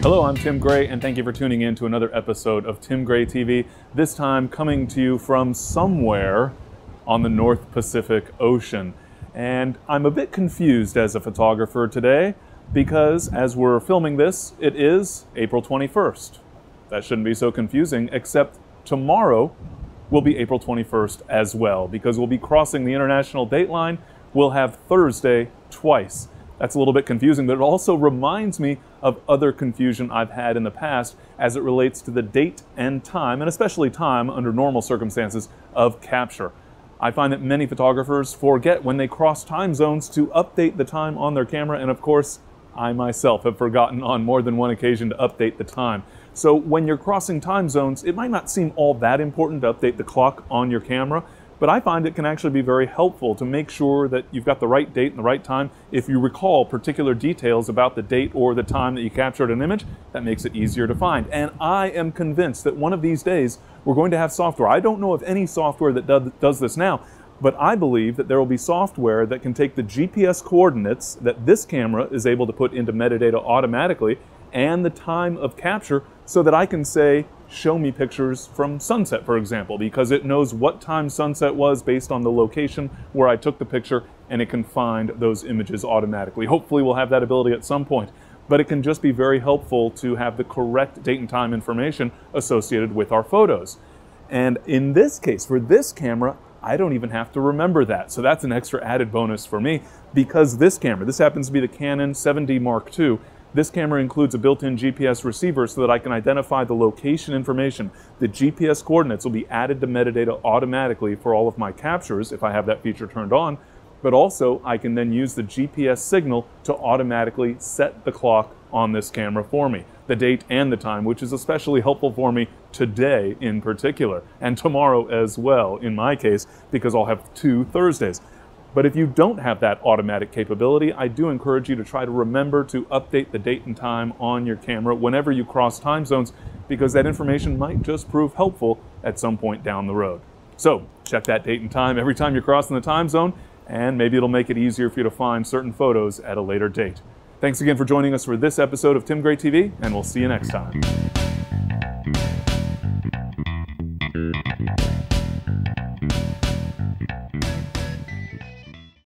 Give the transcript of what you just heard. Hello, I'm Tim Grey, and thank you for tuning in to another episode of Tim Grey TV, this time coming to you from somewhere on the North Pacific Ocean. And I'm a bit confused as a photographer today because as we're filming this, it is April 21st. That shouldn't be so confusing, except tomorrow will be April 21st as well, because we'll be crossing the International Date Line. We'll have Thursday twice. That's a little bit confusing, but it also reminds me of other confusion I've had in the past as it relates to the date and time, and especially time under normal circumstances, of capture. I find that many photographers forget when they cross time zones to update the time on their camera, and of course, I myself have forgotten on more than one occasion to update the time. So when you're crossing time zones, it might not seem all that important to update the clock on your camera, but I find it can actually be very helpful to make sure that you've got the right date and the right time. If you recall particular details about the date or the time that you captured an image, that makes it easier to find. And I am convinced that one of these days, we're going to have software. I don't know of any software that does this now, but I believe that there will be software that can take the GPS coordinates that this camera is able to put into metadata automatically and the time of capture so that I can say, show me pictures from sunset, for example, because it knows what time sunset was based on the location where I took the picture, and it can find those images automatically. Hopefully we'll have that ability at some point, but it can just be very helpful to have the correct date and time information associated with our photos. And in this case, for this camera, I don't even have to remember that. So that's an extra added bonus for me, because this camera, this happens to be the Canon 7D Mark II, this camera includes a built-in GPS receiver so that I can identify the location information. The GPS coordinates will be added to metadata automatically for all of my captures if I have that feature turned on, but also I can then use the GPS signal to automatically set the clock on this camera for me, the date and the time, which is especially helpful for me today in particular, and tomorrow as well in my case, because I'll have two Thursdays. But if you don't have that automatic capability, I do encourage you to try to remember to update the date and time on your camera whenever you cross time zones, because that information might just prove helpful at some point down the road. So check that date and time every time you're crossing the time zone, and maybe it'll make it easier for you to find certain photos at a later date. Thanks again for joining us for this episode of Tim Grey TV, and we'll see you next time.